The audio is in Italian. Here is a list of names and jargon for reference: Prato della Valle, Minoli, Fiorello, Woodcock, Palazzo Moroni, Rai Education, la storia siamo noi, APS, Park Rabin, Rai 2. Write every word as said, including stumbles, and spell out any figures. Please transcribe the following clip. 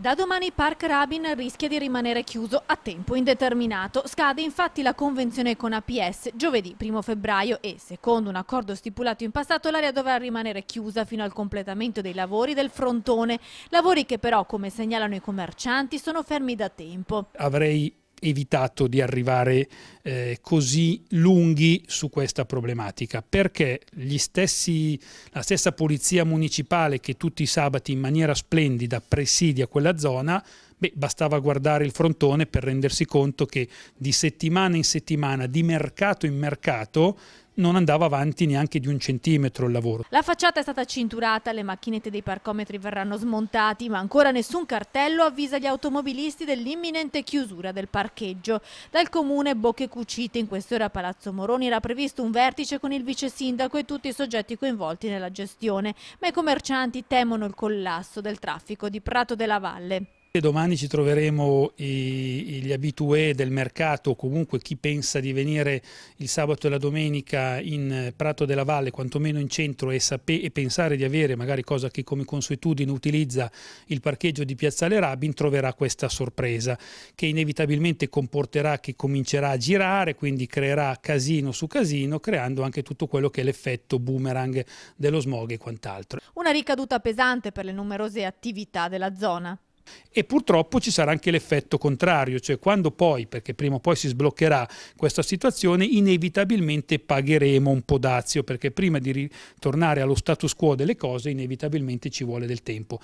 Da domani Park Rabin rischia di rimanere chiuso a tempo indeterminato. Scade infatti la convenzione con A P S giovedì primo febbraio e, secondo un accordo stipulato in passato, l'area dovrà rimanere chiusa fino al completamento dei lavori del frontone. Lavori che però, come segnalano i commercianti, sono fermi da tempo. Avrei evitato di arrivare eh, così lunghi su questa problematica, perché gli stessi, la stessa polizia municipale che tutti i sabati in maniera splendida presidia quella zona, beh, bastava guardare il frontone per rendersi conto che di settimana in settimana, di mercato in mercato, non andava avanti neanche di un centimetro il lavoro. La facciata è stata cinturata, le macchinette dei parcometri verranno smontati, ma ancora nessun cartello avvisa gli automobilisti dell'imminente chiusura del parcheggio. Dal comune bocche cucite. In quest'ora a Palazzo Moroni era previsto un vertice con il vice sindaco e tutti i soggetti coinvolti nella gestione, ma i commercianti temono il collasso del traffico di Prato della Valle. E domani ci troveremo i, gli abitué del mercato, comunque chi pensa di venire il sabato e la domenica in Prato della Valle, quantomeno in centro, e, sape, e pensare di avere, magari cosa che come consuetudine utilizza, il parcheggio di Piazzale Rabin, troverà questa sorpresa che inevitabilmente comporterà che comincerà a girare, quindi creerà casino su casino, creando anche tutto quello che è l'effetto boomerang dello smog e quant'altro. Una ricaduta pesante per le numerose attività della zona. E purtroppo ci sarà anche l'effetto contrario, cioè quando poi, perché prima o poi si sbloccherà questa situazione, inevitabilmente pagheremo un po' dazio, perché prima di ritornare allo status quo delle cose inevitabilmente ci vuole del tempo.